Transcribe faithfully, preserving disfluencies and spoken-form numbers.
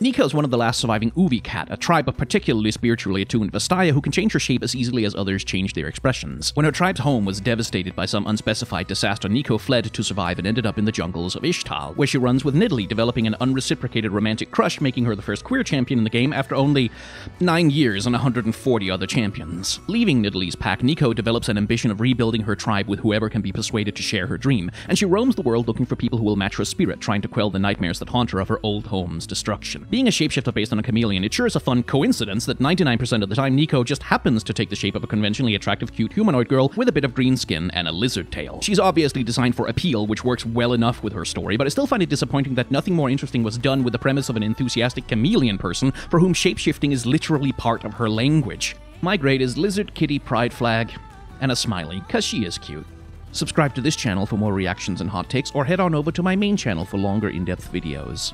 Neeko is one of the last surviving Uvi-Cat, a tribe of particularly spiritually attuned Vastaya who can change her shape as easily as others change their expressions. When her tribe's home was devastated by some unspecified disaster, Neeko fled to survive and ended up in the jungles of Ishtal, where she runs with Nidalee, developing an unreciprocated romantic crush, making her the first queer champion in the game after only nine years and one hundred forty other champions. Leaving Nidalee's pack, Neeko develops an ambition of rebuilding her tribe with whoever can be persuaded to share her dream, and she roams the world looking for people who will match her spirit, trying to quell the nightmares that haunt her of her old home's destruction. Being a shapeshifter based on a chameleon, it sure is a fun coincidence that ninety-nine percent of the time Neeko just happens to take the shape of a conventionally attractive cute humanoid girl with a bit of green skin and a lizard tail. She's obviously designed for appeal, which works well enough with her story, but I still find it disappointing that nothing more interesting was done with the premise of an enthusiastic chameleon person for whom shapeshifting is literally part of her language. My grade is lizard kitty pride flag and a smiley, cause she is cute. Subscribe to this channel for more reactions and hot takes, or head on over to my main channel for longer in-depth videos.